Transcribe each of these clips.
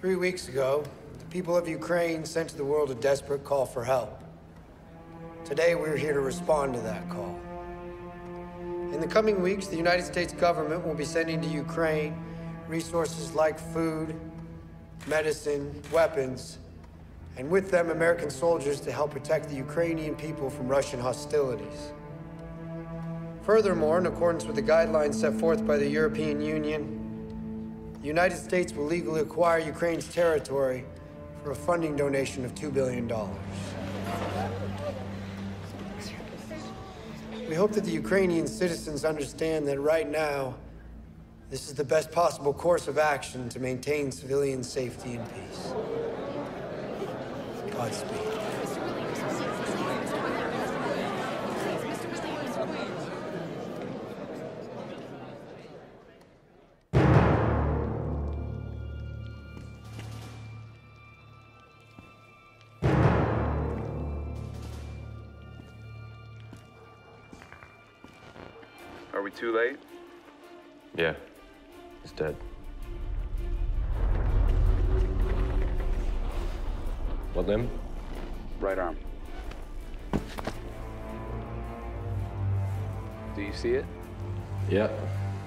3 weeks ago, the people of Ukraine sent to the world a desperate call for help. Today, we're here to respond to that call. In the coming weeks, the United States government will be sending to Ukraine resources like food, medicine, weapons, and with them, American soldiers to help protect the Ukrainian people from Russian hostilities. Furthermore, in accordance with the guidelines set forth by the European Union, the United States will legally acquire Ukraine's territory for a funding donation of $2 billion. We hope that the Ukrainian citizens understand that right now, this is the best possible course of action to maintain civilian safety and peace. Godspeed. Are we too late? Yeah. He's dead. What limb? Right arm. Do you see it? Yeah,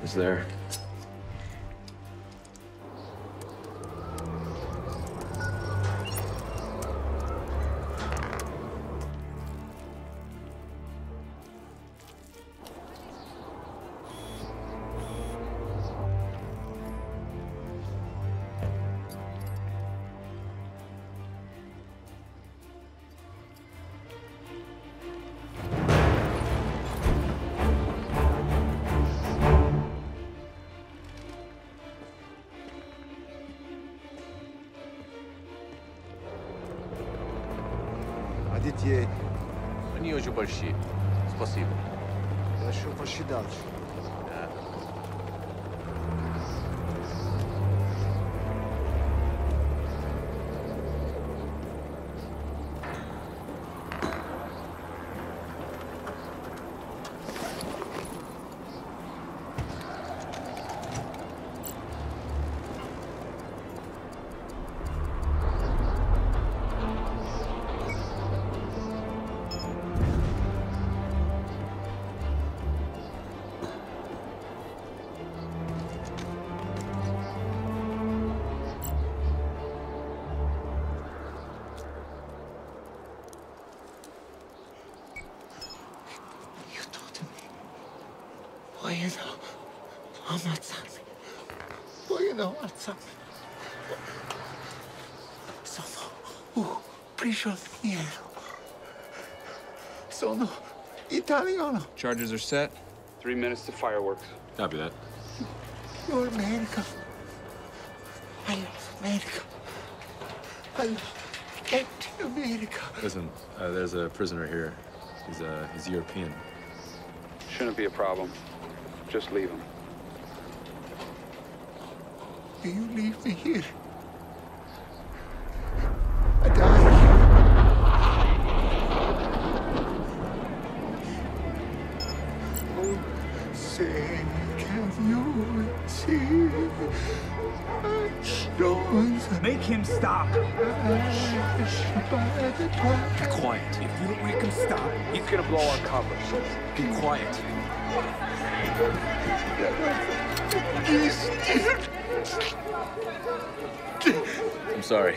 it's there. Они очень большие. Спасибо. Хорошо посчитал. Charges are set. 3 minutes to fireworks. Copy that. You're America. I love America. I love Captain America. Listen, there's a prisoner here. He's European. Shouldn't be a problem. Just leave him. Do you leave me here? Make him stop. Be quiet. If you don't make him stop, he's gonna blow our cover. Be quiet. I'm sorry.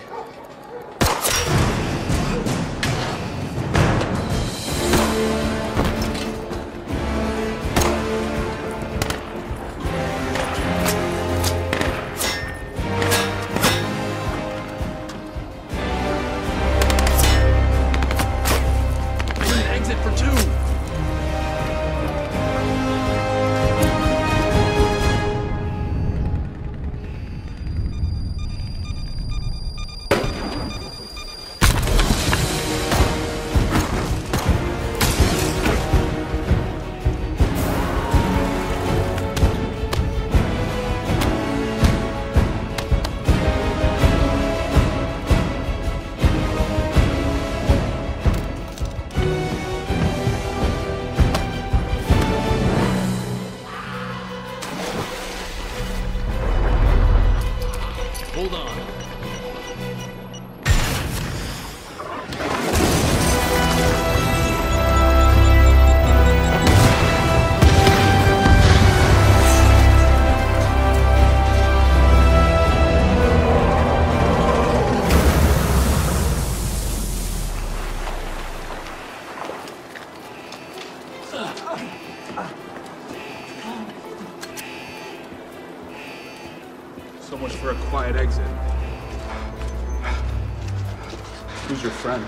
Who's your friend?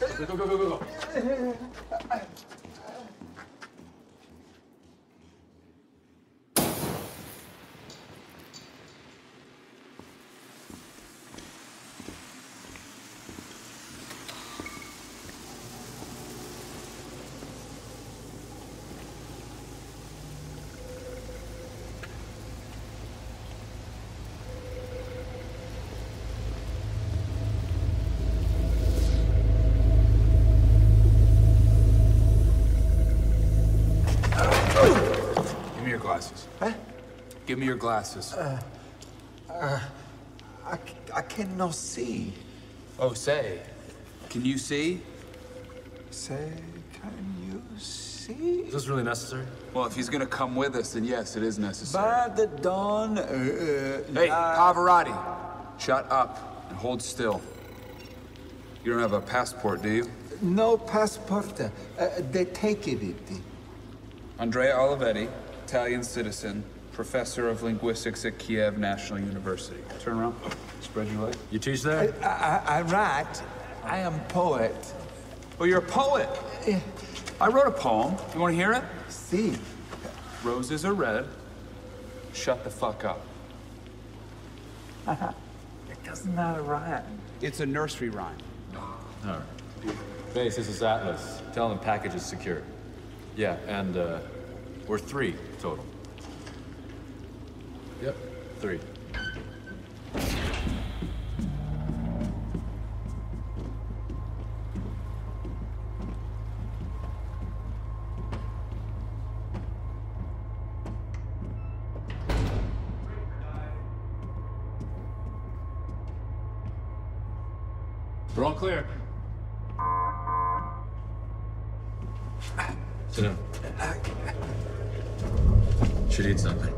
Go, go, go, go, go. Give me your glasses. I cannot see. Oh, say. Can you see? Say, can you see? Is this really necessary? Well, if he's going to come with us, then yes, it is necessary. By the dawn... hey, Pavarotti, shut up and hold still. You don't have a passport, do you? No passport. They take it. Andrea Olivetti, Italian citizen. Professor of Linguistics at Kiev National University. Turn around. Spread your leg. You teach that? I write. I am poet. Oh, you're a poet? Yeah. I wrote a poem. You want to hear it? See. Roses are red. Shut the fuck up. It doesn't matter rhyme. It's a nursery rhyme. All right. Base, this is Atlas. Tell them package is secure. Yeah, and we're three total. Yep, three. We're all clear. Sit down. Should eat something.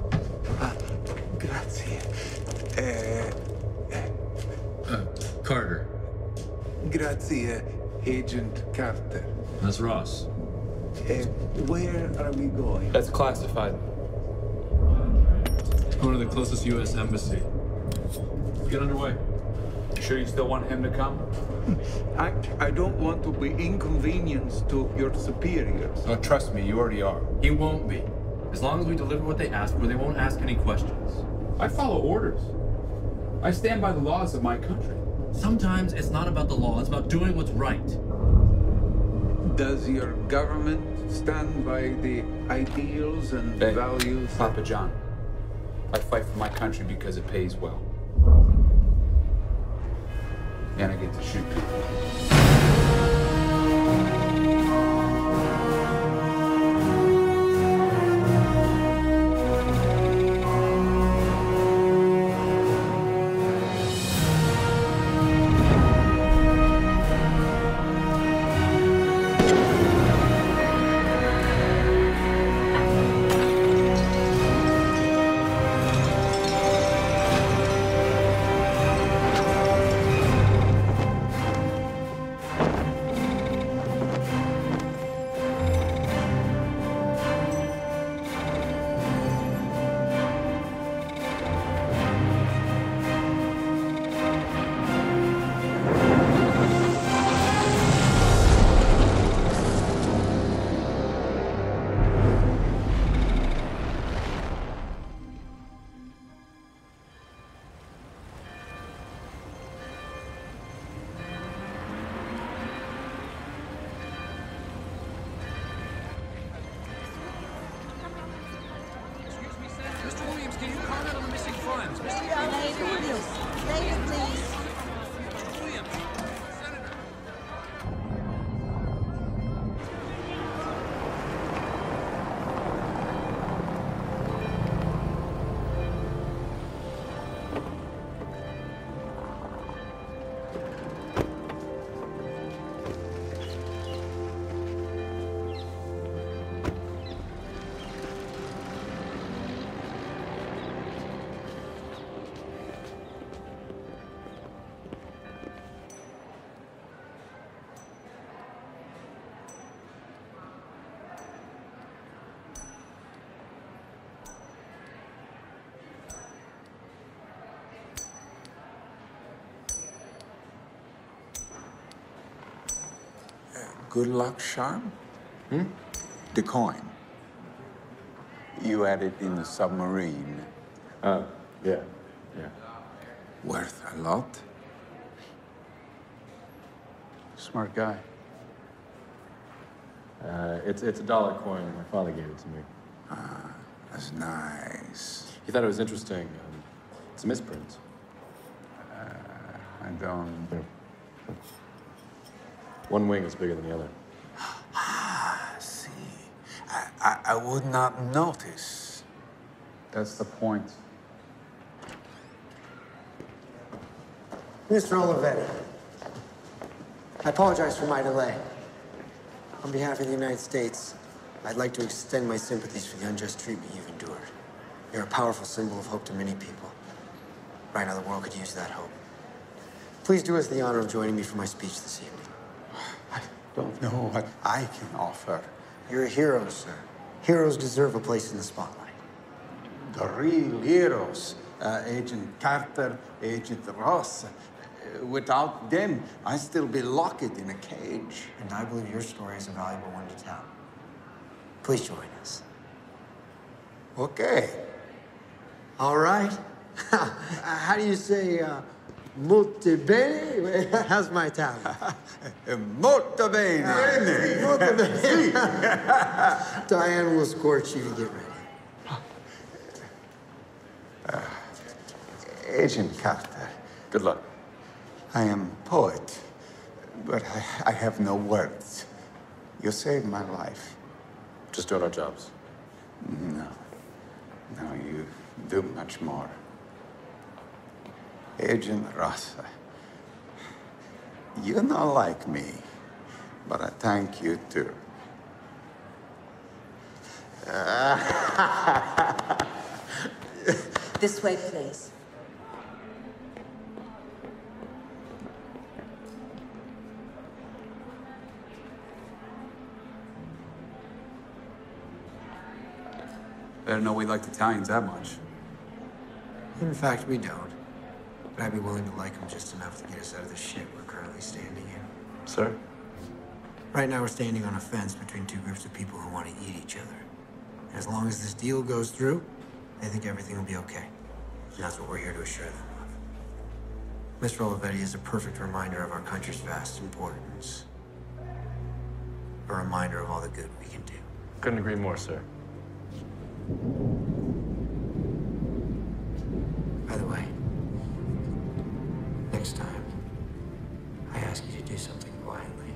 Grazie. Carter. Grazie, Agent Carter. That's Ross. Where are we going? That's classified. Let's go to the closest U.S. embassy. Let's get underway. You sure you still want him to come? I don't want to be inconvenienced to your superiors. Oh, trust me, you already are. He won't be. As long as we deliver what they ask for, they won't ask any questions. I follow orders. I stand by the laws of my country. Sometimes it's not about the law, it's about doing what's right. Does your government stand by the ideals and values? Papa John, I fight for my country because it pays well. And I get to shoot people. good luck charm? Hmm? The coin. You had it in the submarine. Yeah. Worth a lot? Smart guy. It's a dollar coin. My father gave it to me. Ah, that's nice. He thought it was interesting. It's a misprint. I don't... Yeah. One wing is bigger than the other. Ah, see. I would not notice. That's the point. Mr. Olivetti, I apologize for my delay. On behalf of the United States, I'd like to extend my sympathies for the unjust treatment you've endured. You're a powerful symbol of hope to many people. Right now, the world could use that hope. Please do us the honor of joining me for my speech this evening. I don't know what I can offer. You're a hero, sir. Heroes deserve a place in the spotlight. The real heroes, Agent Carter, Agent Ross, without them, I'd still be locked in a cage. And I believe your story is a valuable one to tell. Please join us. Okay. All right. How do you say, molto bene? How's my Italian? Molto bene. Molto bene. Diane will escort you to get ready. Agent Carter. Good luck. I am a poet, but I have no words. You saved my life. Just doing our jobs. No, you do much more. Agent Ross, you're not like me, but I thank you too. This way, please. Better know we like Italians that much. In fact, we don't. But I'd be willing to like them just enough to get us out of the shit we're currently standing in. Sir? Right now, we're standing on a fence between two groups of people who want to eat each other. And as long as this deal goes through, they think everything will be okay. And that's what we're here to assure them of. Mr. Olivetti is a perfect reminder of our country's vast importance. A reminder of all the good we can do. Couldn't agree more, sir. By the way, next time, I ask you to do something quietly.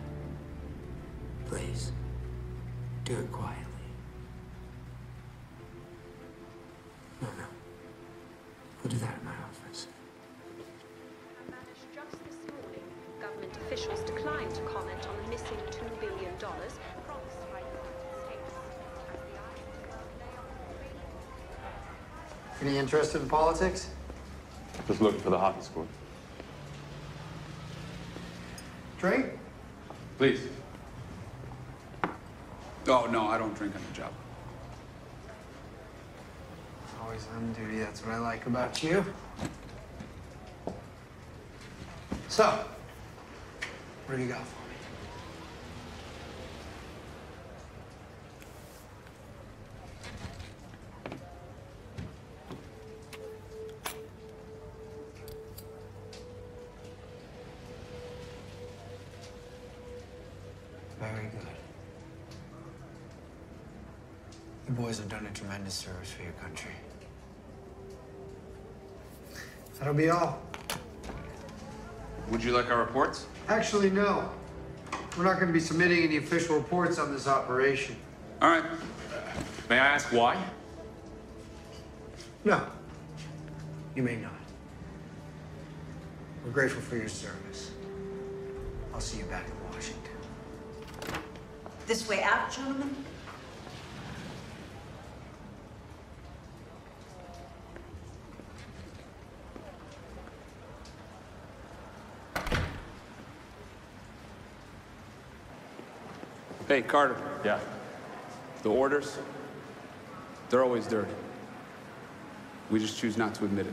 Please, do it quietly. No. We'll do that in my office. A managed just this morning. Government officials declined to comment on the missing $2 billion. Any interest in politics? Just looking for the hockey squad. Drink? Please. Oh, no, I don't drink on the job. Always on duty, that's what I like about you. So, what do you got for me? Have done a tremendous service for your country. That'll be all. Would you like our reports? Actually, no. We're not going to be submitting any official reports on this operation. All right. May I ask why? No. You may not. We're grateful for your service. I'll see you back in Washington. This way out, gentlemen. Hey, Carter. Yeah. The orders, they're always dirty. We just choose not to admit it.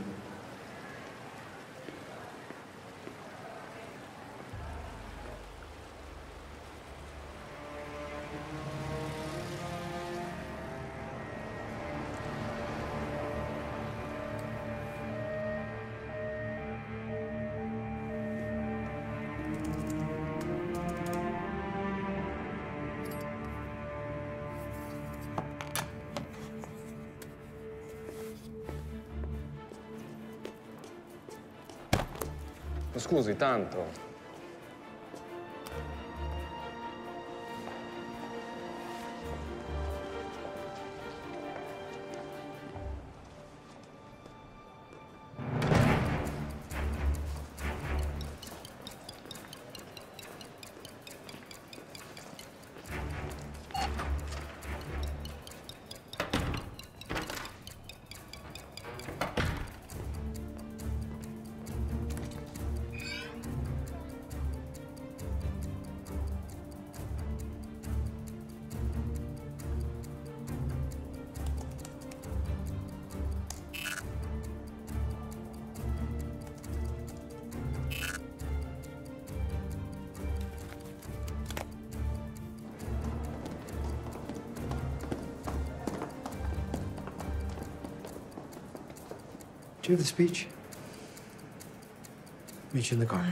Ma scusi, tanto. Do you have the speech? Meet you in the car.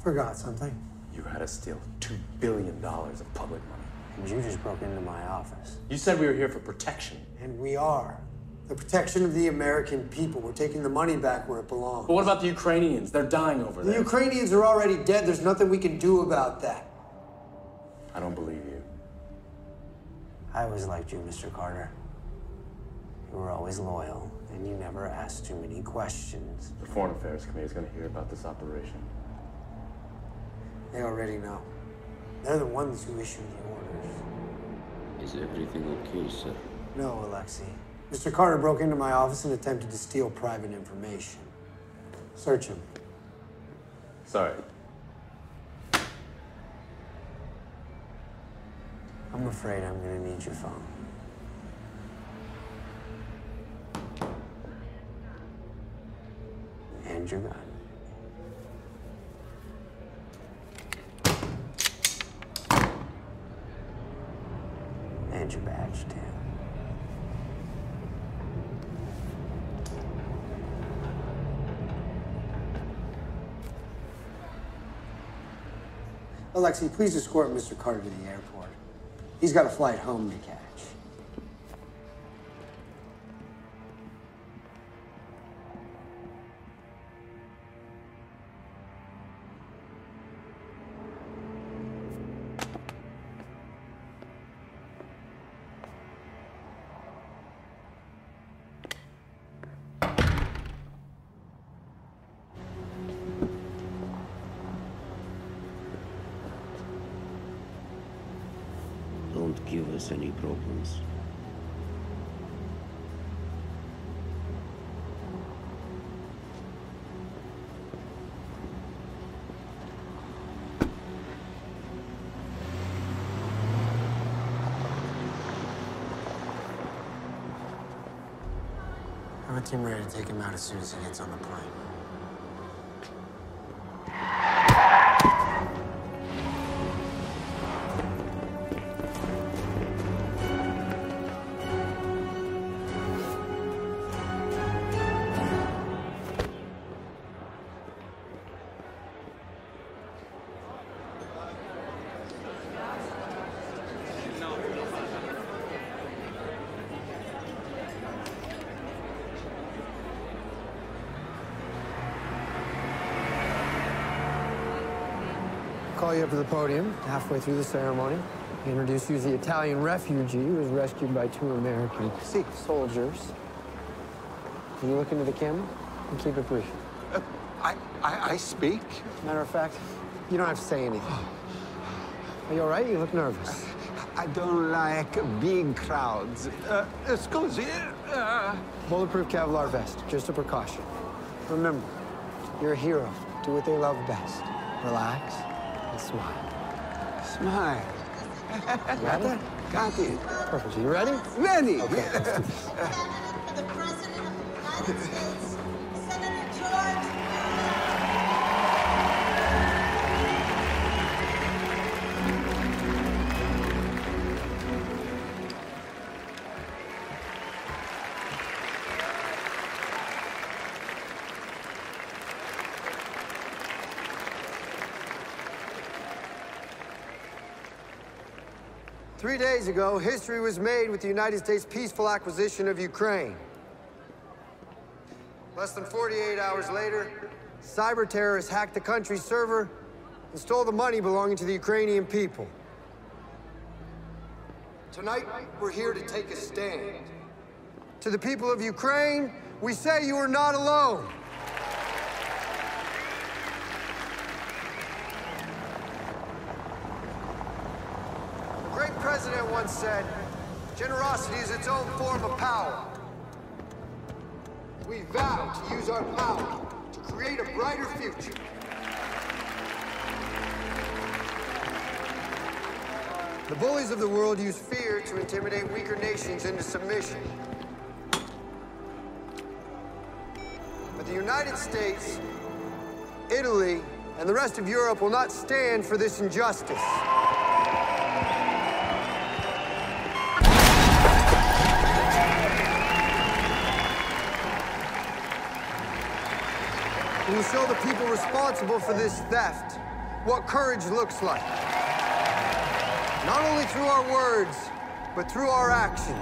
Forgot something. You had to steal $2 billion of public money. And you just broke into my office. You said we were here for protection. And we are. The protection of the American people. We're taking the money back where it belongs. But what about the Ukrainians? They're dying over there. The Ukrainians are already dead. There's nothing we can do about that. I don't believe you. I always liked you, Mr. Carter. You were always loyal, and you never asked too many questions. The Foreign Affairs Committee is going to hear about this operation. They already know. They're the ones who issued the orders. Is everything okay, sir? No, Alexi. Mr. Carter broke into my office and attempted to steal private information. Search him. Sorry. I'm afraid I'm gonna need your phone. And your gun. Your badge, too. Alexi, please escort Mr. Carter to the airport. He's got a flight home to catch. Any problems. I have a team ready to take him out as soon as he gets on the plane. You up to the podium halfway through the ceremony. He introduced you as the Italian refugee who was rescued by two American Sikh soldiers. Can you look into the camera and keep it brief? I speak? Matter of fact, you don't have to say anything. Are you all right? You look nervous. I don't like big crowds. Excuse me. Bulletproof Kevlar vest, just a precaution. Remember, you're a hero. Do what they love best. Relax and smile. Smile. Ready? Got it. Perfect. Are you ready? Ready. Okay, let's do this. For the President of the United States, Senator George. Three days ago, history was made with the United States' peaceful acquisition of Ukraine. Less than 48 hours later, cyber terrorists hacked the country's server and stole the money belonging to the Ukrainian people. Tonight, we're here to take a stand. To the people of Ukraine, we say you are not alone. The president once said, generosity is its own form of power. We vow to use our power to create a brighter future. The bullies of the world use fear to intimidate weaker nations into submission. But the United States, Italy, and the rest of Europe will not stand for this injustice. We will show the people responsible for this theft what courage looks like. Not only through our words, but through our actions.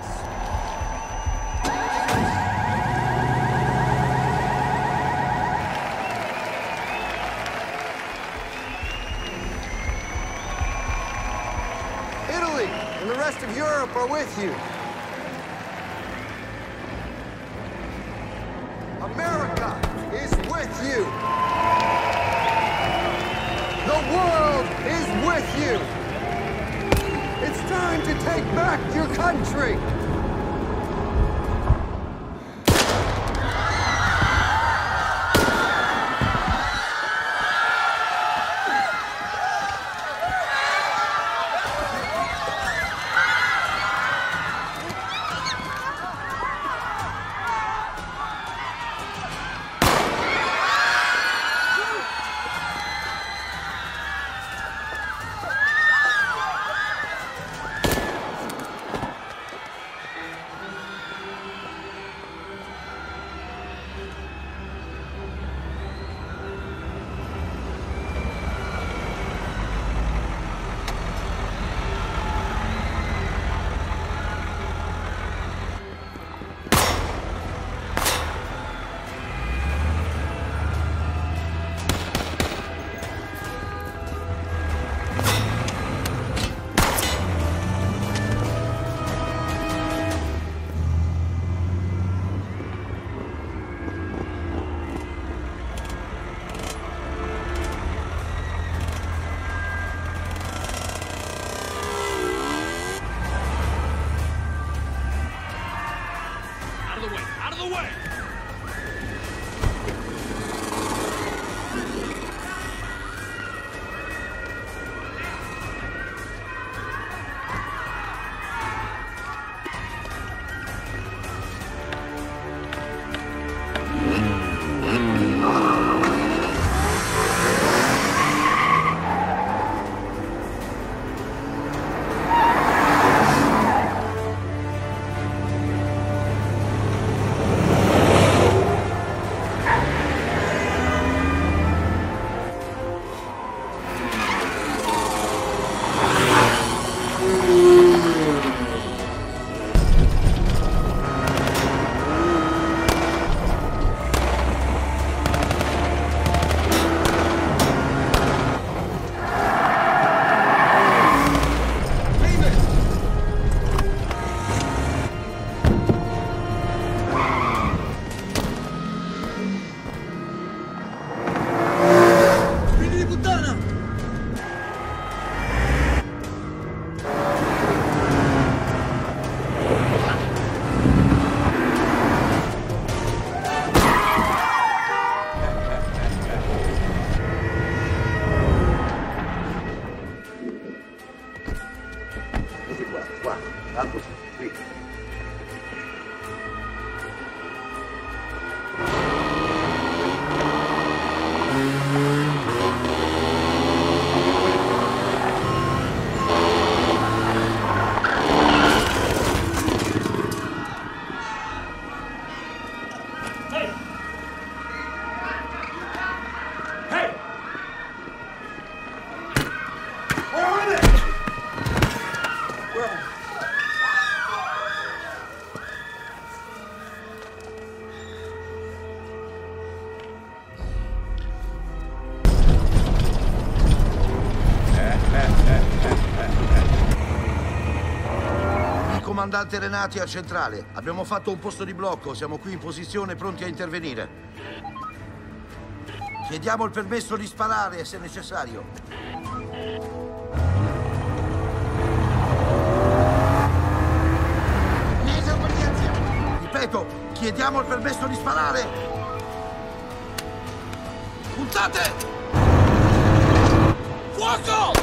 Italy and the rest of Europe are with you. Country! Look at what? That was complete. Comandante Renati al centrale. Abbiamo fatto un posto di blocco, siamo qui in posizione pronti a intervenire. Chiediamo il permesso di sparare se necessario. Ripeto, chiediamo il permesso di sparare. Puntate! Fuoco!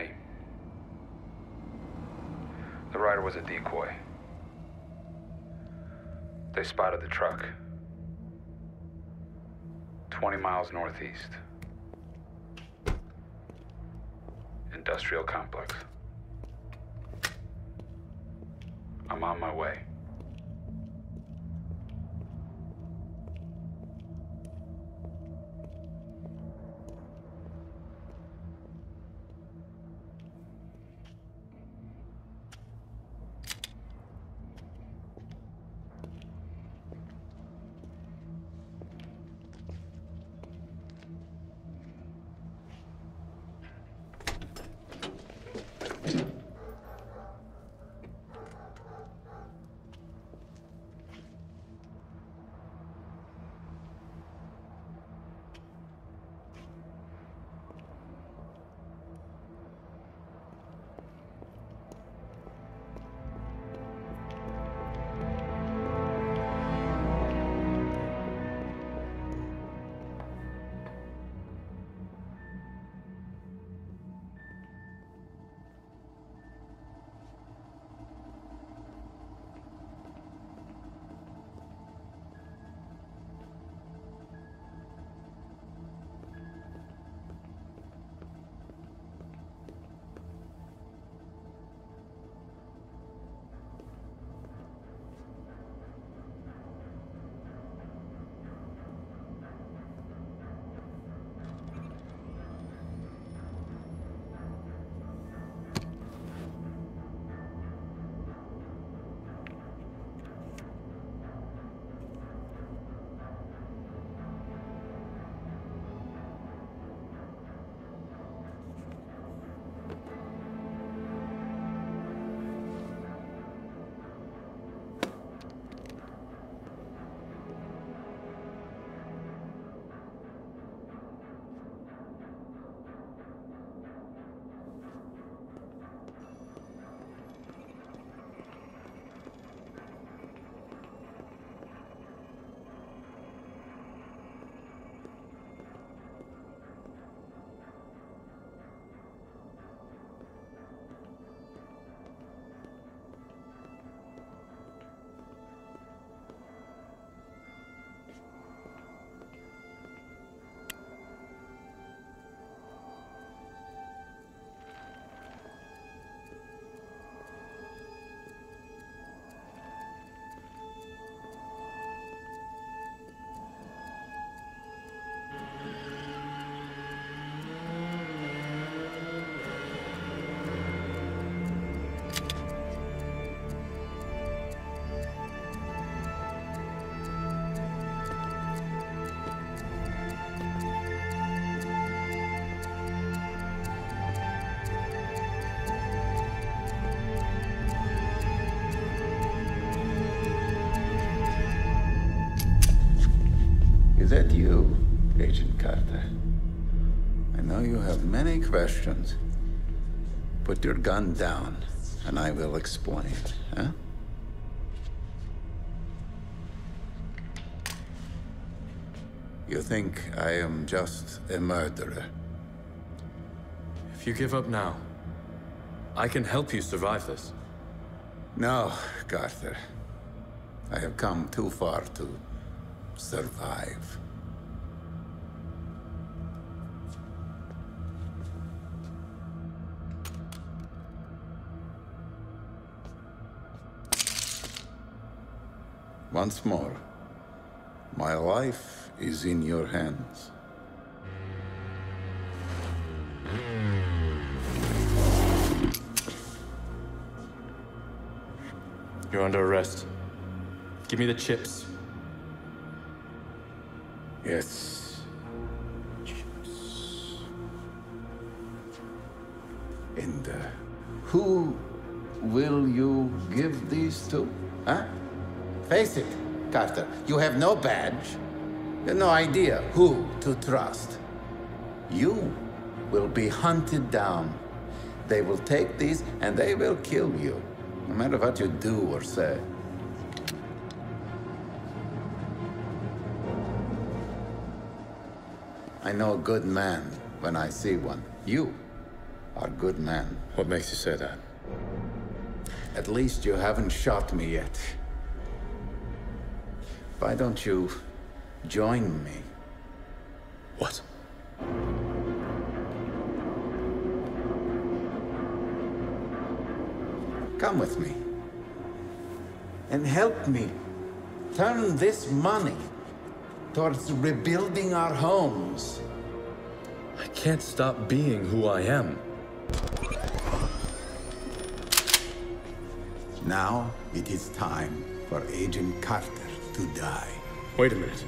Me. The rider was a decoy. They spotted the truck. 20 miles northeast. Industrial complex. I'm on my way. Is that you, Agent Carter? I know you have many questions. Put your gun down, and I will explain, huh? You think I am just a murderer? If you give up now, I can help you survive this. No, Carter. I have come too far to survive. Once more, my life is in your hands. You're under arrest. Give me the chips. Yes. Chips. And who will you give these to? Huh? Face it, Carter. You have no badge. No idea who to trust. You will be hunted down. They will take these and they will kill you, no matter what you do or say. I know a good man when I see one. You are a good man. What makes you say that? At least you haven't shot me yet. Why don't you join me? What? Come with me and help me turn this money towards rebuilding our homes. I can't stop being who I am. Now it is time for Agent Carter to die. Wait a minute.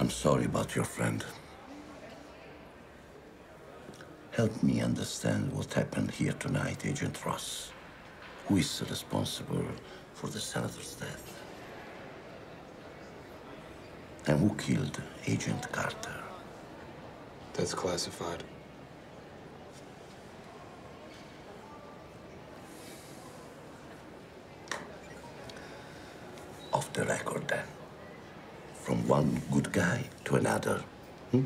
I'm sorry about your friend. Help me understand what happened here tonight, Agent Ross. Who is responsible for the senator's death? And who killed Agent Carter? That's classified. Off the record, then. From one good guy to another. I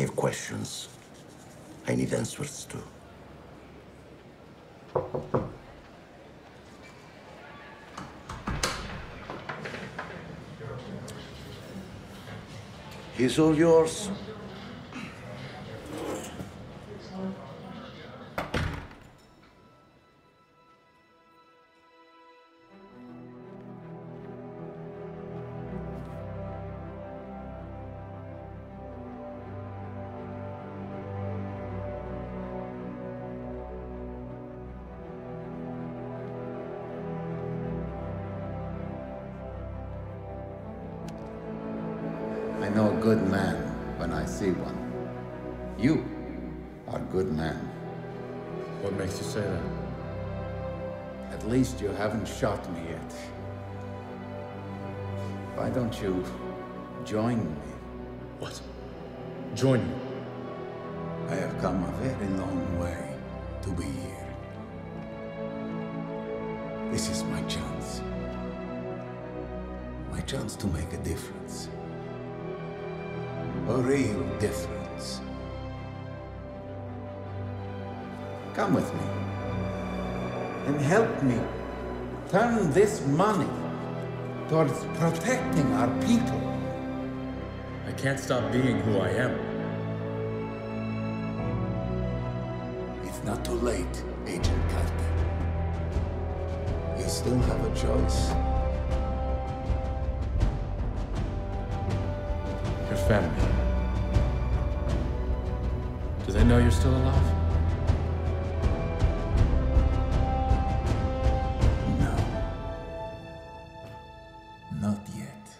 have questions. I need answers too. He's all yours. I know good man when I see one. You are a good man. What makes you say that? At least you haven't shot me yet. Why don't you join me? What? Join you? I have come a very long way to be here. This is my chance. My chance to make a difference. A real difference. Come with me and help me turn this money towards protecting our people. I can't stop being who I am. It's not too late, Agent Carter. You still have a choice. Your family. Do they know you're still alive? No. Not yet.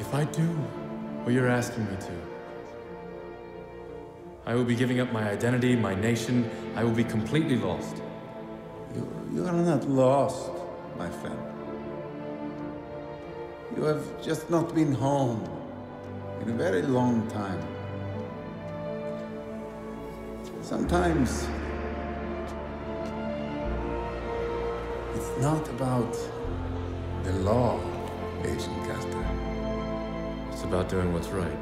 If I do what you're asking me to, I will be giving up my identity, my nation. I will be completely lost. You are not lost, my friend. You have just not been home in a very long time. Sometimes it's not about the law, Agent Carter. It's about doing what's right.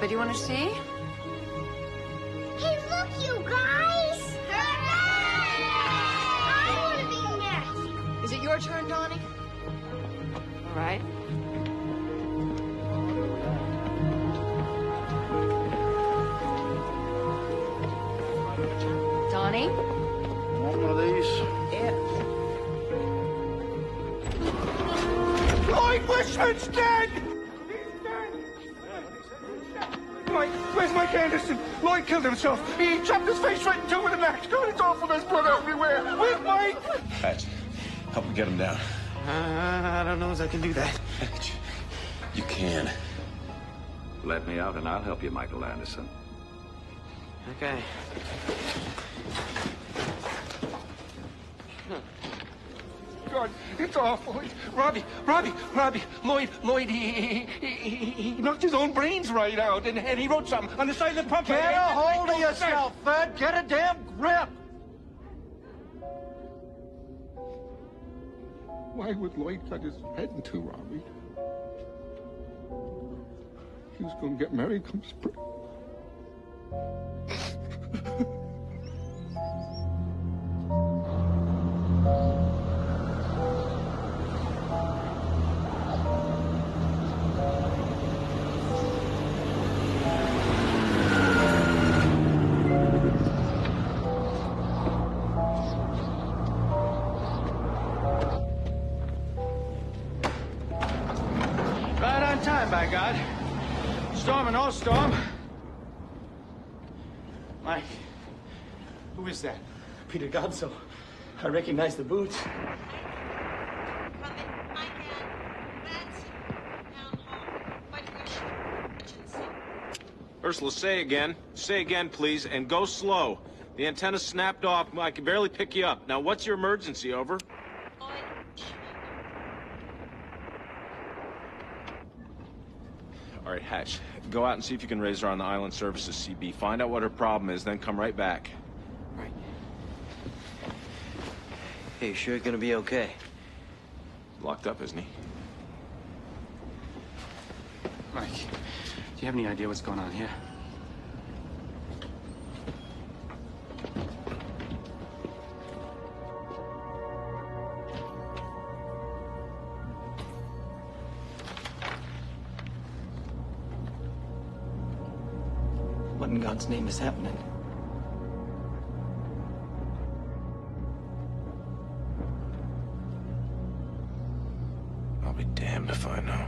But do you want to see? Hey, look, you guys! Hooray! I want to be next! Is it your turn, Donnie? All right. Donnie? Want one of these? Yeah. Lloyd Wishman's dead! Anderson. Lloyd killed himself. He chopped his face right in two with an axe. God, it's awful. There's blood everywhere. Where's Mike? Hatch, help me get him down. I don't know as I can do that. Hatch, you can. Let me out and I'll help you, Michael Anderson. Okay. God, it's awful. Robbie, Lloyd, he knocked his own brains right out, and he wrote something on the side of the pump. Get a hold of yourself, Fred. Get a damn grip. Why would Lloyd cut his head in two, Robbie? He was going to get married come spring. Storm or no storm. Mike, who is that? Peter Godsoe. I recognize the boots. Ursula, say again, please, and go slow. The antenna snapped off. I can barely pick you up. Now, what's your emergency? Over. All right, Hatch, go out and see if you can raise her on the Island Services CB. Find out what her problem is, then come right back. Right. Hey, you sure you're gonna be okay? Locked up, isn't he? Mike, do you have any idea what's going on here? God's name is happening. I'll be damned if I know.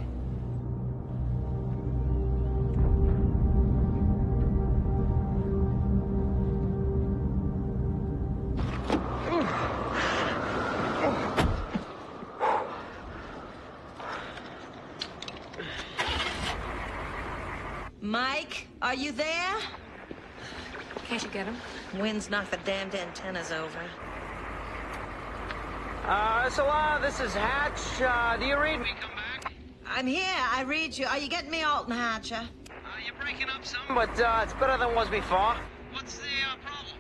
Mike, are you there? Can't you get him? Wind's knocked the damned antennas over. Ursula, this is Hatch. Do you read me? Come back. I'm here. I read you. Are you getting me, Alton Hatcher? You're breaking up some, but it's better than it was before. What's the problem?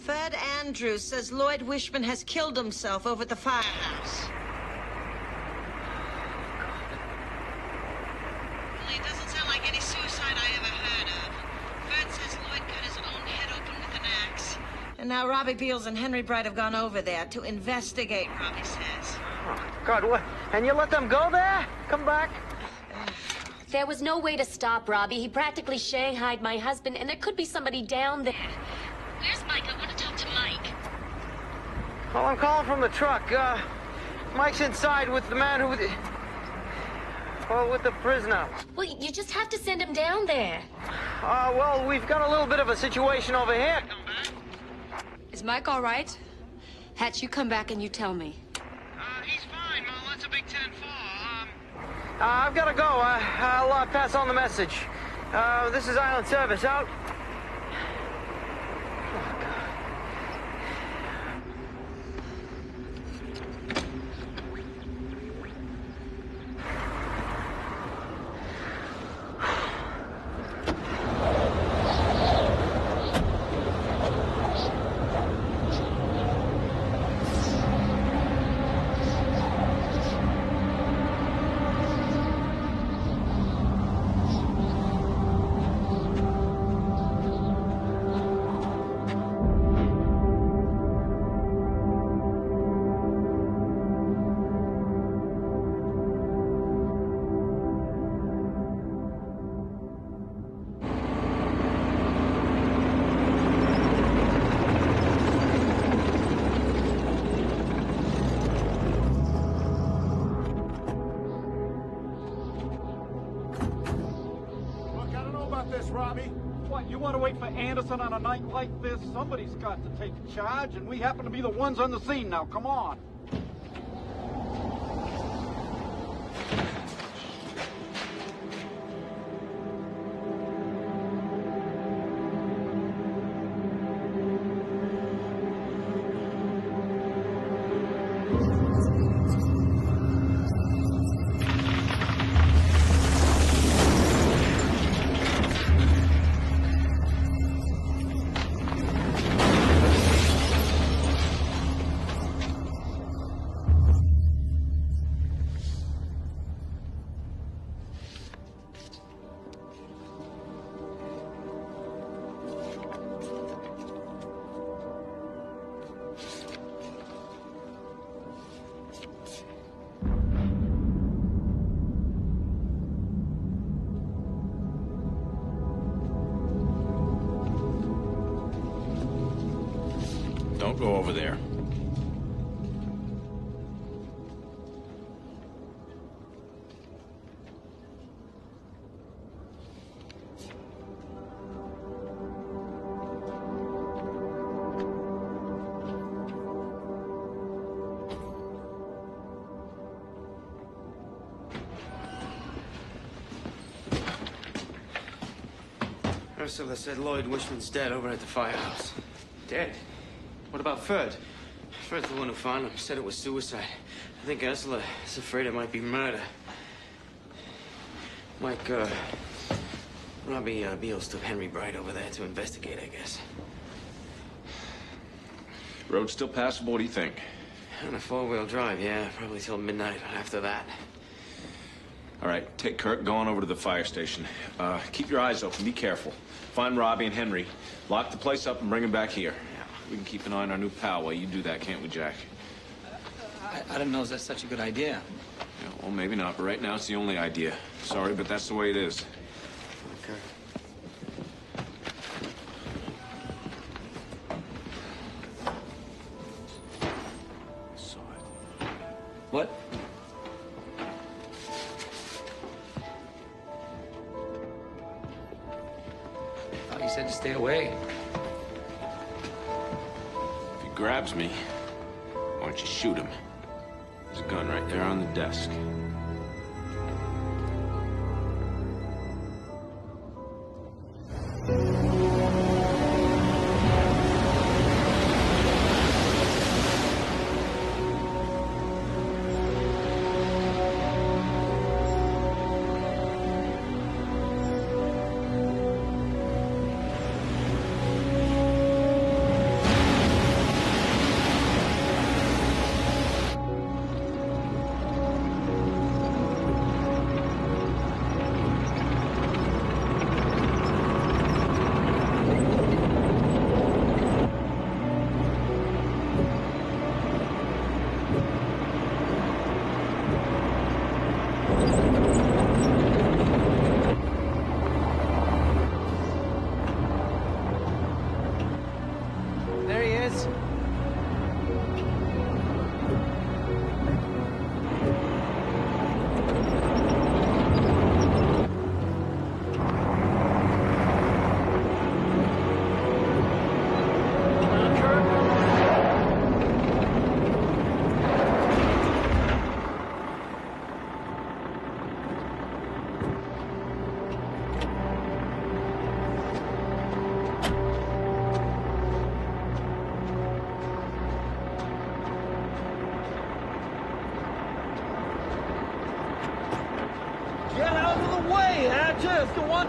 Third Andrews says Lloyd Wishman has killed himself over at the firehouse. Well, it doesn't sound like any suicide I ever heard of. And now Robbie Beals and Henry Bright have gone over there to investigate, Robbie says. Oh, God, what? And you let them go there? Come back? There was no way to stop Robbie. He practically shanghaied my husband, and there could be somebody down there. Where's Mike? I want to talk to Mike. Well, I'm calling from the truck. Mike's inside with the man who... Well, with the prisoner. Well, you just have to send him down there. Well, we've got a little bit of a situation over here. Come back. Is Mike all right? Hatch, you come back and you tell me. He's fine, Mom. That's a big 10-4. I've got to go. I'll pass on the message. This is Island Service. Out. Oh, God. Anderson, on a night like this, somebody's got to take charge, and we happen to be the ones on the scene now. Come on. Go over there. Ursula said Lloyd Wishman's dead over at the firehouse. Dead? What about Ferd? Ferd's the one who found him. Said it was suicide. I think Ursula is afraid it might be murder. Like, Robbie Beals took Henry Bright over there to investigate, I guess. Road's still passable, what do you think? On a four-wheel drive, yeah. Probably till midnight after that. All right, take Kirk, go on over to the fire station. Keep your eyes open, be careful. Find Robbie and Henry, lock the place up and bring them back here. Yeah. We can keep an eye on our new pal while you do that, can't we, Jack? I don't know if that's such a good idea. Yeah, well, maybe not, but right now it's the only idea. Sorry, but that's the way it is. Okay. What? I thought you said to stay away. If he grabs me, why don't you shoot him? There's a gun right there on the desk.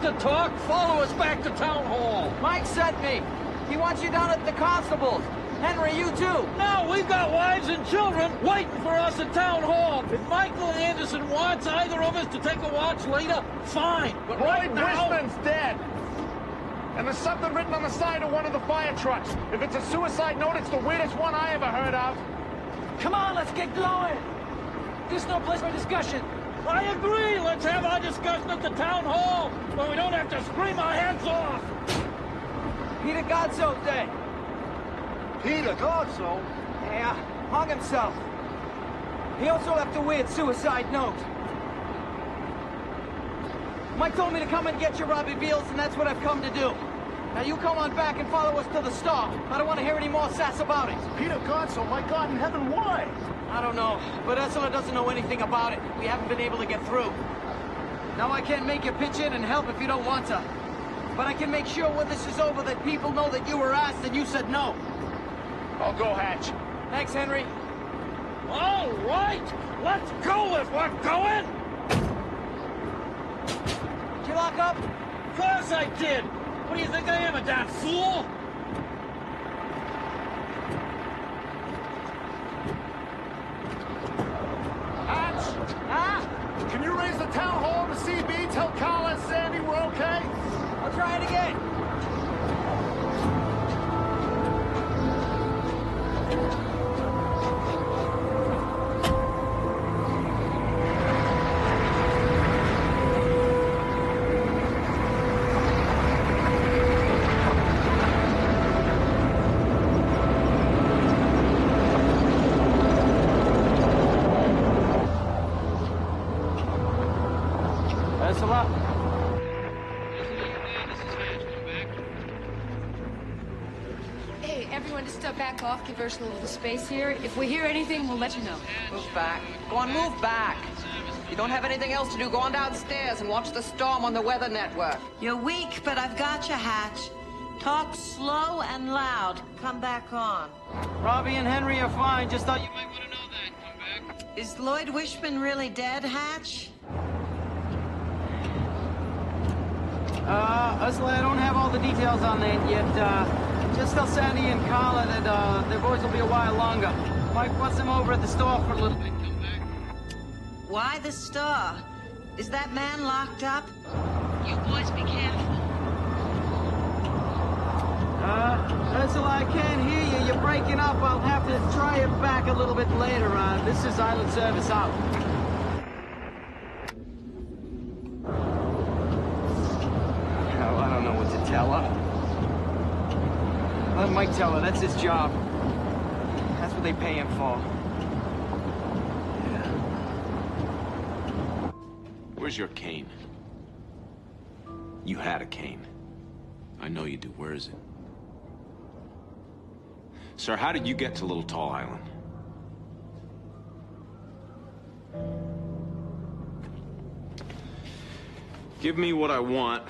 To talk, follow us back to town hall. Mike sent me. He wants you down at the constable's. Henry, you too. No, we've got wives and children waiting for us at town hall. If Michael Anderson wants either of us to take a watch later, fine. But right now... Lloyd Wishman's dead. And there's something written on the side of one of the fire trucks. If it's a suicide note, it's the weirdest one I ever heard of. Come on, let's get going. There's no place for discussion. I agree. Let's have our discussion at the town hall, but we don't have to scream our heads off. Peter Godsoe dead. Peter Godsoe? Yeah, hung himself. He also left a weird suicide note. Mike told me to come and get you, Robbie Beals, and that's what I've come to do. Now you come on back and follow us to the stop. I don't want to hear any more sass about it. Peter Godsoe, my God in heaven, why? I don't know, but Ursula doesn't know anything about it. We haven't been able to get through. Now I can't make you pitch in and help if you don't want to. But I can make sure when this is over that people know that you were asked and you said no. I'll go, Hatch. Thanks, Henry. All right! Let's go if we're going! Did you lock up? Of course I did! What do you think I am, a damn fool? Can you raise the town hall to CB? Tell Carl and Sandy we're okay? I'll try it again. A little space here. If we hear anything, we'll let you know. Move back. Go on, move back. If you don't have anything else to do, go on downstairs and watch the storm on the weather network. You're weak, but I've got you, Hatch. Talk slow and loud. Come back on. Robbie and Henry are fine. Just thought you might want to know that. Come back. Is Lloyd Wishman really dead, Hatch? Usley, I don't have all the details on that yet. Just tell Sandy and Carla that their boys will be a while longer. Mike wants them over at the store for a little bit. Come back. Why the store? Is that man locked up? You boys be careful. Ursula, I can't hear you. You're breaking up. I'll have to try it back a little bit later on. This is Island Service out. Well, I don't know what to tell her. Let Mike tell her. That's his job. That's what they pay him for. Yeah. Where's your cane? You had a cane. I know you do. Where is it? Sir, how did you get to Little Tall Island? Give me what I want,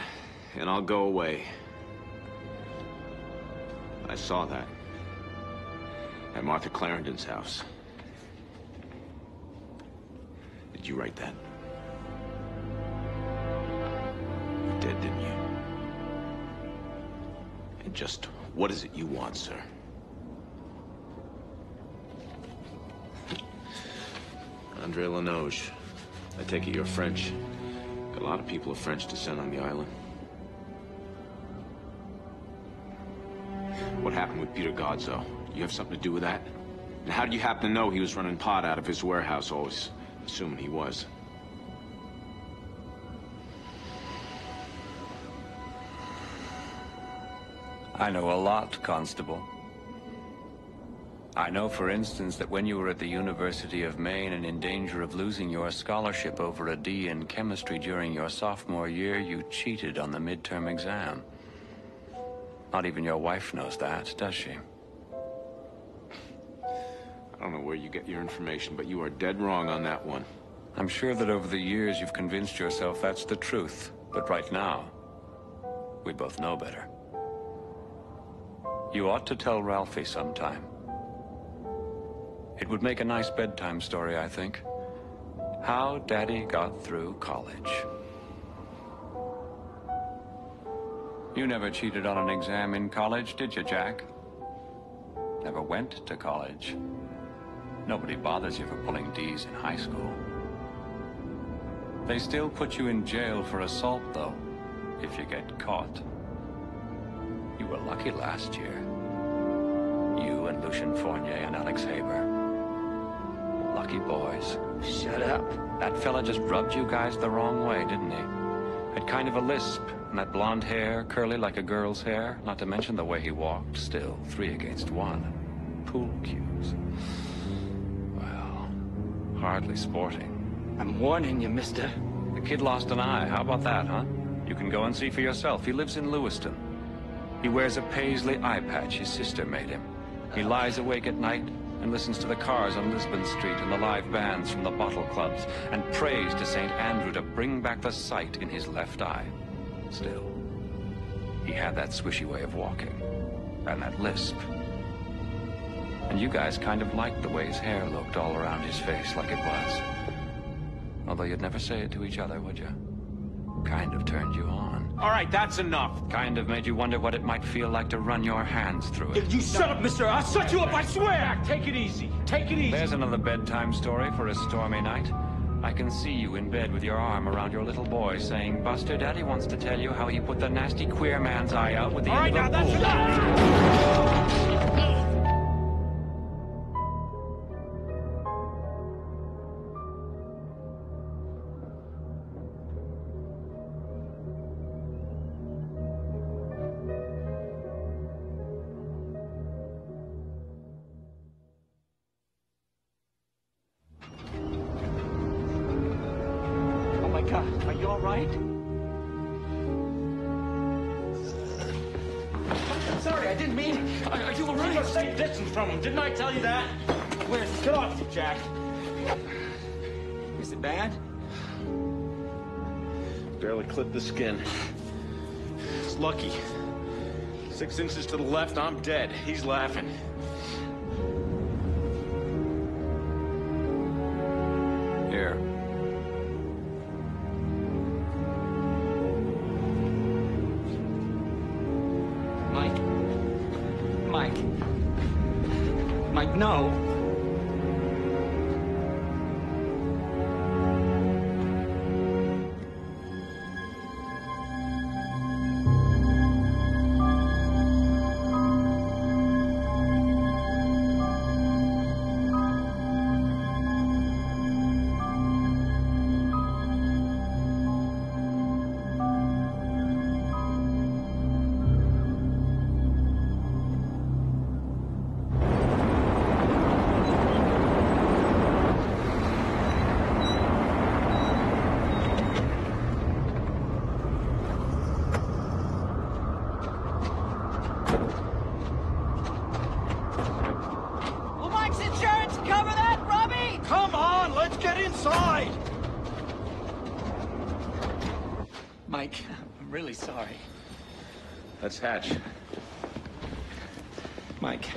and I'll go away. I saw that. At Martha Clarendon's house. Did you write that? You did, didn't you? And just what is it you want, sir? Andre Lenoge, I take it you're French. Got a lot of people of French descent on the island. What happened with Peter Godsoe? You have something to do with that? And how do you happen to know he was running pot out of his warehouse, always assuming he was? I know a lot, Constable. I know, for instance, that when you were at the University of Maine and in danger of losing your scholarship over a D in chemistry during your sophomore year, you cheated on the midterm exam. Not even your wife knows that, does she? I don't know where you get your information, but you are dead wrong on that one. I'm sure that over the years you've convinced yourself that's the truth, but right now, we both know better. You ought to tell Ralphie sometime. It would make a nice bedtime story, I think. How Daddy got through college. You never cheated on an exam in college, did you, Jack? Never went to college. Nobody bothers you for pulling D's in high school. They still put you in jail for assault, though, if you get caught. You were lucky last year. You and Lucien Fournier and Alex Haber. Lucky boys. Shut up. That fella just rubbed you guys the wrong way, didn't he? Had kind of a lisp, and that blonde hair, curly like a girl's hair, not to mention the way he walked, still 3 against 1. Pool cues. Well, hardly sporting. I'm warning you, mister. The kid lost an eye. How about that, huh? You can go and see for yourself. He lives in Lewiston. He wears a paisley eye patch his sister made him. He lies awake at night and listens to the cars on Lisbon Street and the live bands from the bottle clubs, and prays to St. Andrew to bring back the sight in his left eye. Still, he had that swishy way of walking, and that lisp. And you guys kind of liked the way his hair looked all around his face like it was. Although you'd never say it to each other, would you? Kind of turned you on. All right, that's enough. Kind of made you wonder what it might feel like to run your hands through it. If you shut up, mister, I'll shut you up, I swear! Jack, take it easy. Take it easy. There's another bedtime story for a stormy night. I can see you in bed with your arm around your little boy saying, Buster, Daddy wants to tell you how he put the nasty queer man's eye out with the end of the pool. All right, now that's enough! Didn't I tell you that? Where's... Get off you, Jack. Is it bad? Barely clipped the skin. It's lucky. 6 inches to the left, I'm dead. He's laughing. Here. Mike, no. Sorry. That's Hatch. Mike,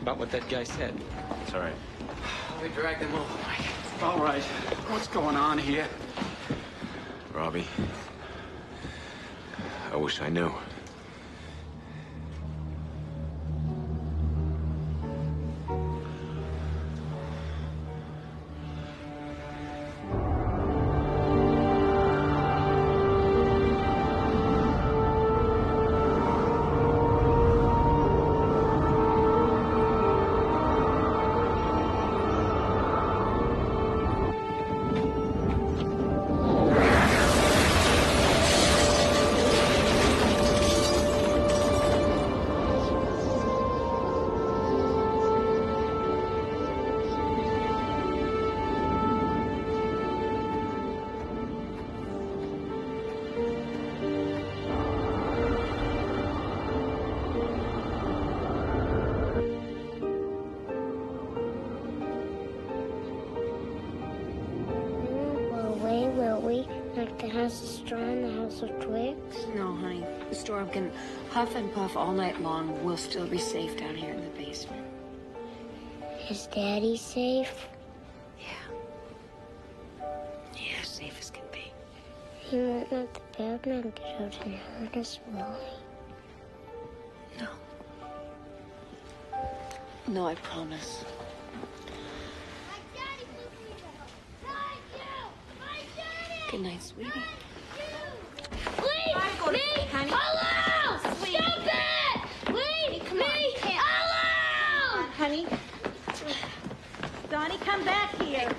about what that guy said. It's all right. They dragged him over, Mike. All right. What's going on here? Robbie, I wish I knew. Storm can huff and puff all night long. We'll still be safe down here in the basement. Is Daddy safe? Yeah. Yeah, safe as can be. He won't let the bad man get out and hurt us, will he? No. No, I promise. My daddy will be there. Thank you! My daddy! Good night, sweetie. Me! Honey. Hello! Sweetie. Stop that! Leave me! Hello! Honey. Donnie, come back here.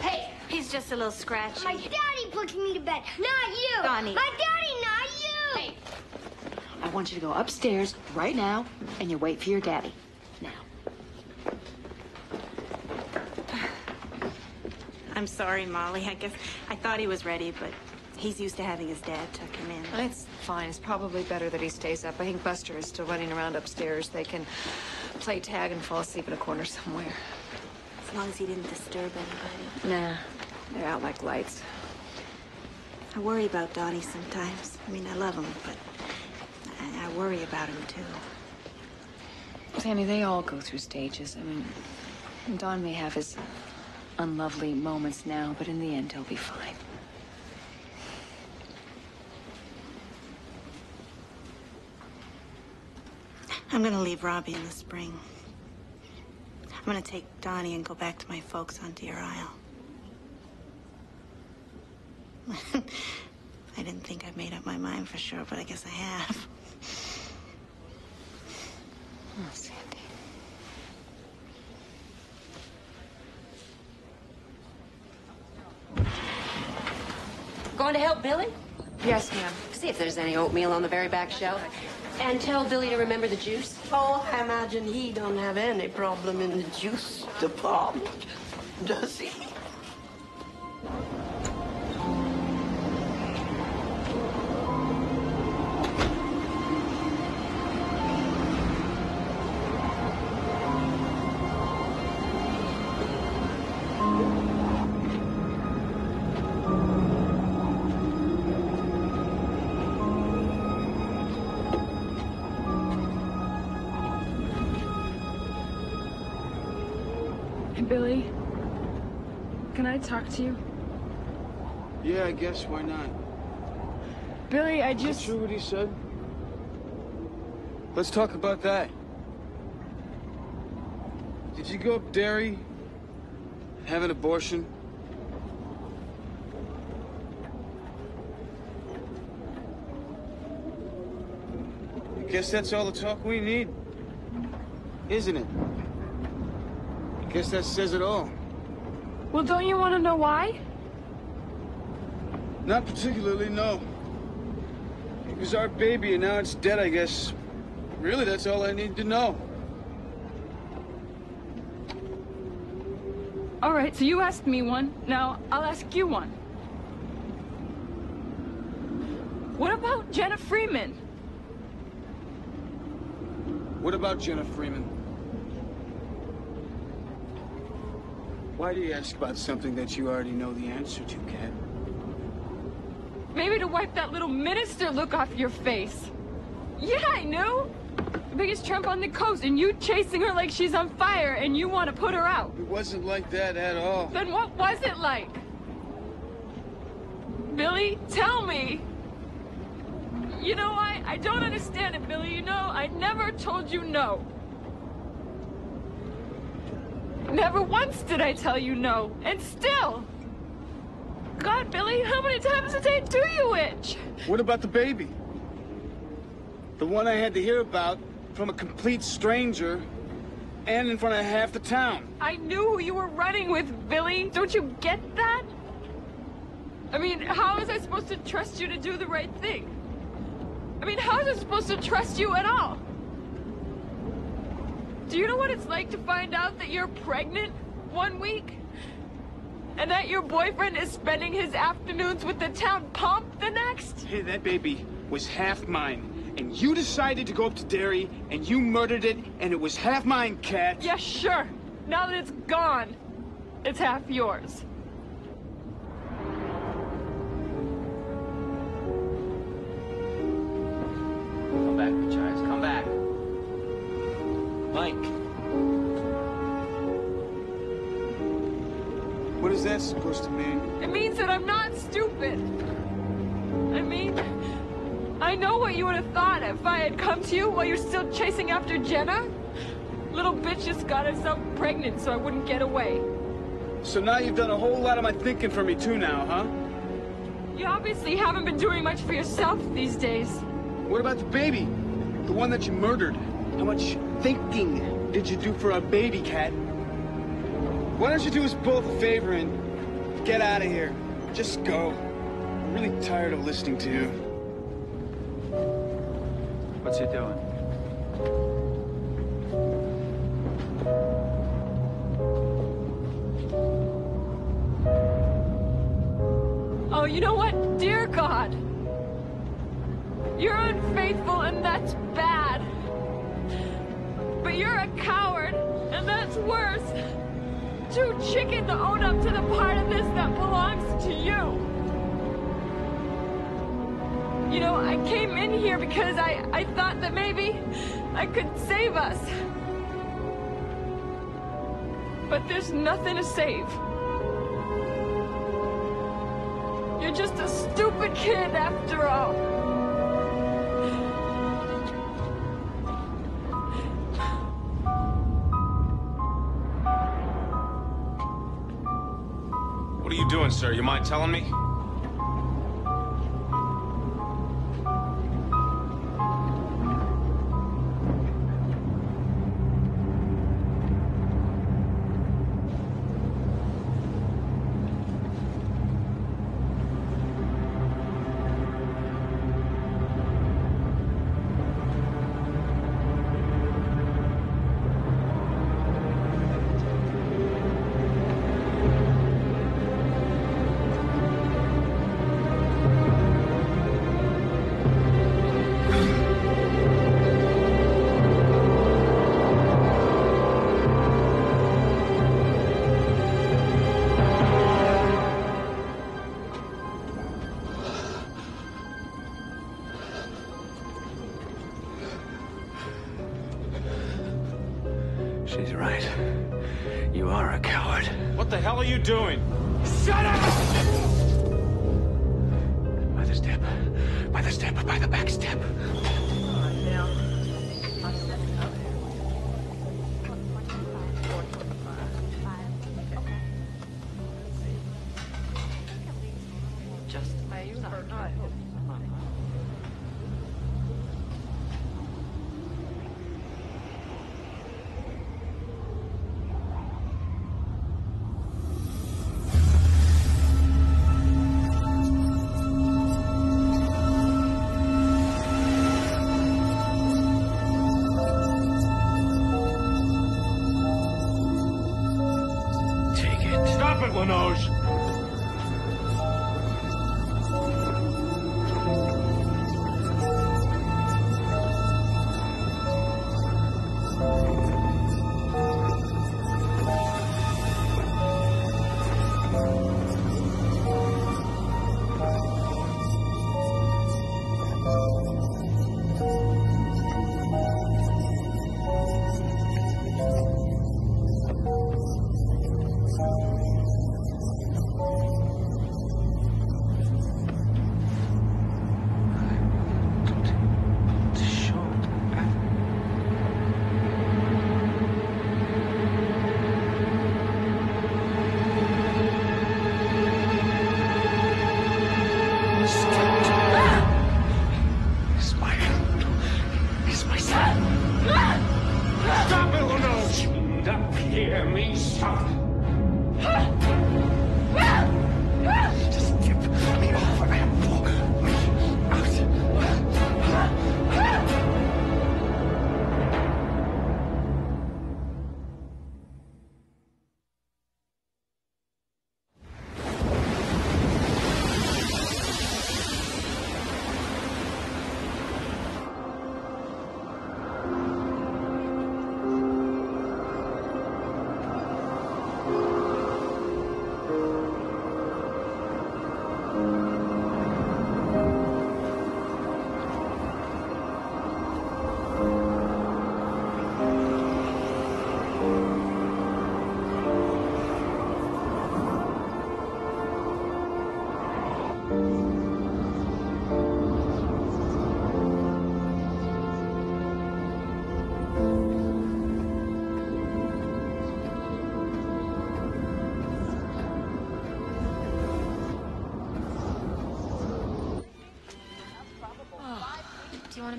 Hey, he's just a little scratchy. My daddy puts me to bed, not you! Donnie. My daddy, not you! Hey. I want you to go upstairs right now, and you wait for your daddy. Now. I'm sorry, Molly. I guess I thought he was ready, but... he's used to having his dad tuck him in. It's fine. It's probably better that he stays up. I think Buster is still running around upstairs. They can play tag and fall asleep in a corner somewhere. As long as he didn't disturb anybody. Nah. They're out like lights. I worry about Donnie sometimes. I mean, I love him, but I worry about him, too. Sandy, they all go through stages. I mean, Don may have his unlovely moments now, but in the end, he'll be fine. I'm gonna leave Robbie in the spring. I'm gonna take Donnie and go back to my folks on Deer Isle. I didn't think I'd made up my mind for sure, but I guess I have. Oh, Sandy. Going to help Billy? Yes, ma'am. See if there's any oatmeal on the very back shelf. And tell Billy to remember the juice. Oh, I imagine he don't have any problem in the juice department, does he? Billy. Can I talk to you? Yeah, I guess. Why not? Billy, I just... Is that true what he said? Let's talk about that. Did you go up Derry? Have an abortion? I guess that's all the talk we need, isn't it? I guess that says it all. Well, don't you want to know why? Not particularly, no. It was our baby and now it's dead, I guess. Really, that's all I need to know. All right, so you asked me one. Now I'll ask you one. What about Jennifer Freeman? What about Jennifer Freeman? Why do you ask about something that you already know the answer to, Kat? Maybe to wipe that little minister look off your face. Yeah, I knew! The biggest tramp on the coast, and you chasing her like she's on fire, and you want to put her out. It wasn't like that at all. Then what was it like? Billy, tell me! You know, I don't understand it, Billy. You know, I never told you no. Never once did I tell you no. And still! God, Billy, how many times a day do you itch? What about the baby? The one I had to hear about from a complete stranger and in front of half the town. I knew who you were running with, Billy. Don't you get that? I mean, how was I supposed to trust you to do the right thing? I mean, how is it supposed to trust you at all? Do you know what it's like to find out that you're pregnant one week? And that your boyfriend is spending his afternoons with the town pump the next? Hey, that baby was half mine. And you decided to go up to Derry, and you murdered it, and it was half mine, Kat. Yeah, sure. Now that it's gone, it's half yours. Come back, Machias. Come back. Mike. What is that supposed to mean? It means that I'm not stupid. I mean, I know what you would have thought if I had come to you while you're still chasing after Jenna. Little bitch just got herself pregnant so I wouldn't get away. So now you've done a whole lot of my thinking for me too now, huh? You obviously haven't been doing much for yourself these days. What about the baby? The one that you murdered? How much thinking did you do for our baby, Kat? Why don't you do us both a favor and get out of here? Just go. I'm really tired of listening to you. What's he doing? Oh, you know what? Dear God! You're unfaithful, and that's bad. But you're a coward, and that's worse. Too chicken to own up to the part of this that belongs to you. You know, I came in here because I thought that maybe I could save us. But there's nothing to save. You're just a stupid kid after all. Doing, sir? You mind telling me? She's right. You are a coward. What the hell are you doing? Shut up! By the step. By the step. By the back step.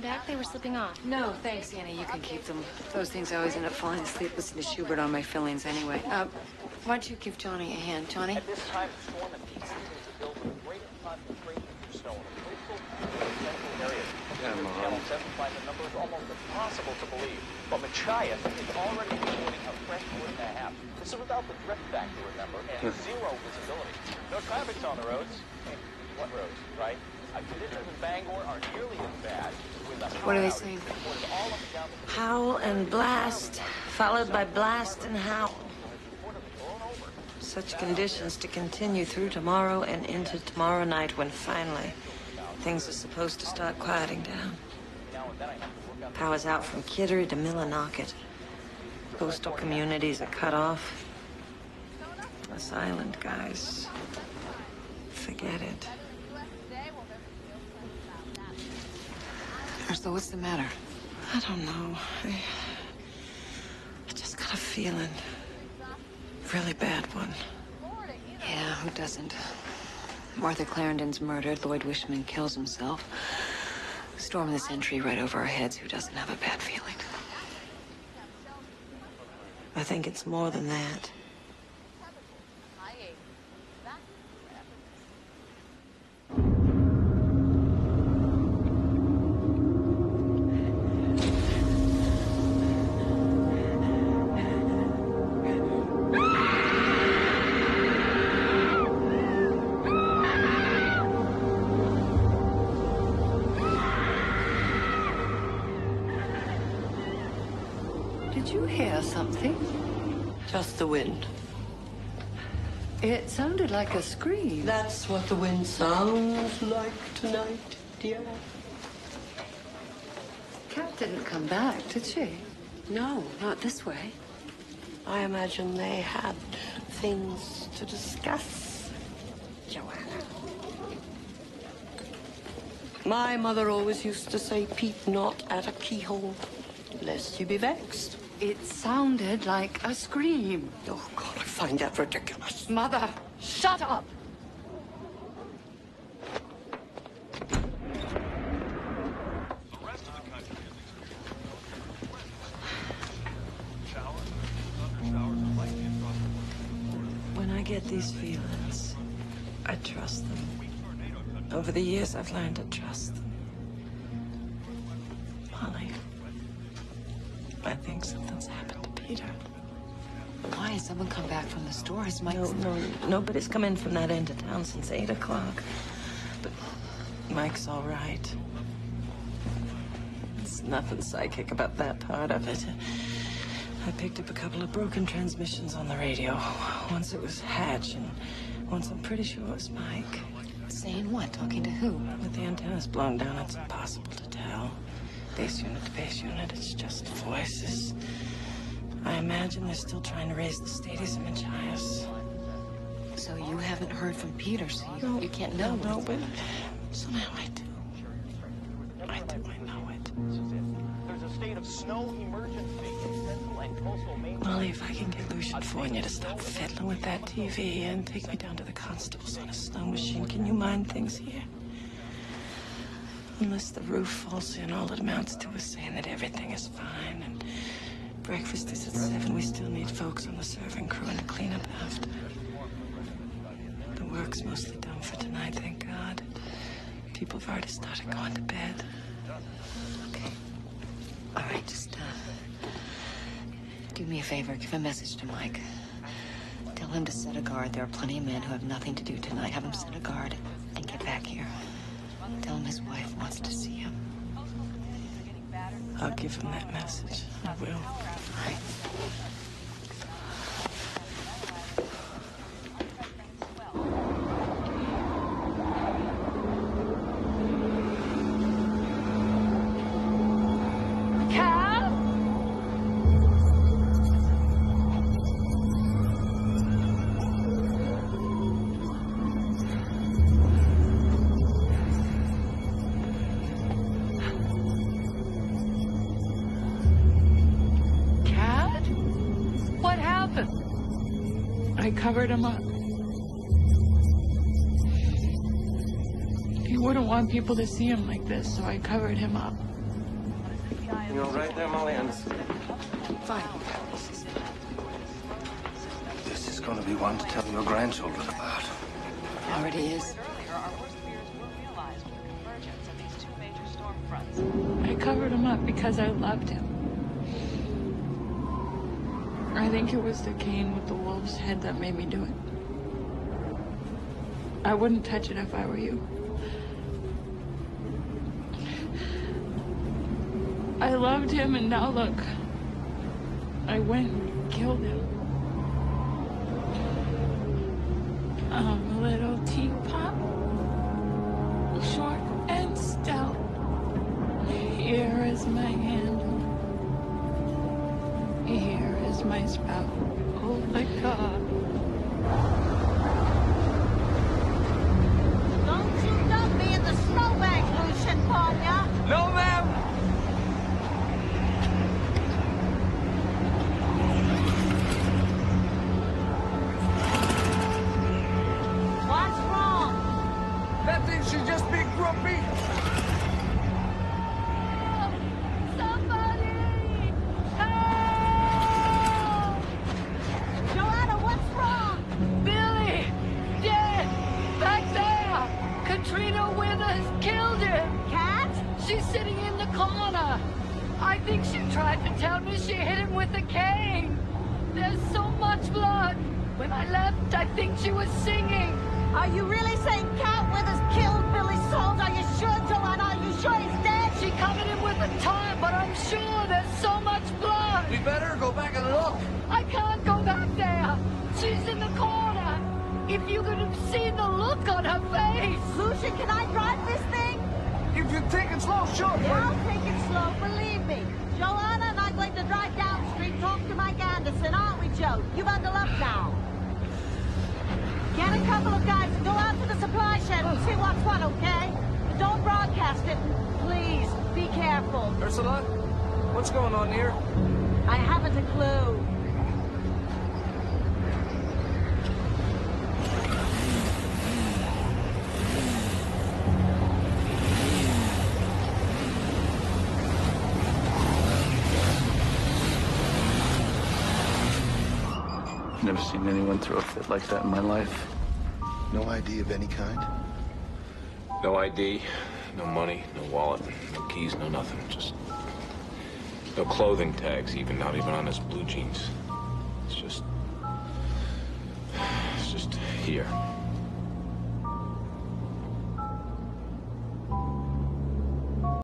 Back, they were slipping off. No, thanks, Anna. You can keep them. Those things I always end up falling asleep listening to Schubert on my fillings anyway. Why don't you give Johnny a hand, Johnny? At this time, storm and pieces to build a great concentration of snow in a coastal central area. Channel 7 finds the numbers almost impossible to believe, but Machias is already reporting a fresh 1.5. This is without the drift factor, remember, and zero visibility. No traffic's on the roads. What roads, right? Conditions in Bangor are nearly as bad. What are they saying? Howl and blast, followed by blast and howl. Such conditions to continue through tomorrow and into tomorrow night when finally things are supposed to start quieting down. Power's out from Kittery to Millinocket. Coastal communities are cut off. Us island guys, forget it. So what's the matter? I don't know. I just got a feeling. Really bad one. Yeah, who doesn't? Martha Clarendon's murdered. Lloyd Wishman kills himself. Storm of the century right over our heads. Who doesn't have a bad feeling? I think it's more than that. The wind. It sounded like a scream. That's what the wind sounds like tonight, dear. Cat didn't come back, did she? No, not this way. I imagine they had things to discuss, Joanna. My mother always used to say, peep not at a keyhole, lest you be vexed. It sounded like a scream. Oh, God, I find that ridiculous. Mother, shut up! These feelings, I trust them. Over the years, I've learned to trust them. Molly, I think something's happened to Peter. Why has someone come back from the store? His Mike's... No, nobody's come in from that end of town since 8 o'clock. But Mike's all right. There's nothing psychic about that part of it. I picked up a couple of broken transmissions on the radio. Once it was Hatch, and once I'm pretty sure it was Mike. Saying what? Talking to who? With the antennas blown down, it's impossible to tell. Base unit to base unit, it's just voices. I imagine they're still trying to raise the status of Machias. So you haven't heard from Peter, so you can't know? No, but somehow I do. I know it. There's a state of snow emergency. Molly, if I can get Lucien Fournier to stop fiddling with that TV and take me down to the constables on a snow machine, can you mind things here? Unless the roof falls in, all it amounts to is saying that everything is fine and breakfast is at 7. We still need folks on the serving crew and to clean up after. The work's mostly done for tonight, thank God. People have already started going to bed. Okay. All right, just, do me a favor, give a message to Mike. Tell him to set a guard. There are plenty of men who have nothing to do tonight. Have him set a guard and get back here. Tell him his wife wants to see him. I'll give him that message. I will. All right. Covered him up. He wouldn't want people to see him like this, so I covered him up. You all right there, Molly? Fine. This is going to be one to tell your grandchildren about. It already is. I covered him up because I loved him. I think it was the cane with the wolf's head that made me do it. I wouldn't touch it if I were you. I loved him, and now look. I went and killed him. I'm a little teapot. Short and stout. Here is my handle. Here is my spout. Oh my God. Don't you dump me in the snowbank, Lucien Fournier. No, ma'am. What's wrong? Nothing, she's just being grumpy. careful. Ursula, what's going on here? I haven't a clue. Never seen anyone throw a fit like that in my life. No ID of any kind? No ID, no money, no wallet, no keys, no nothing. Just no clothing tags, even not even on his blue jeans. It's just here.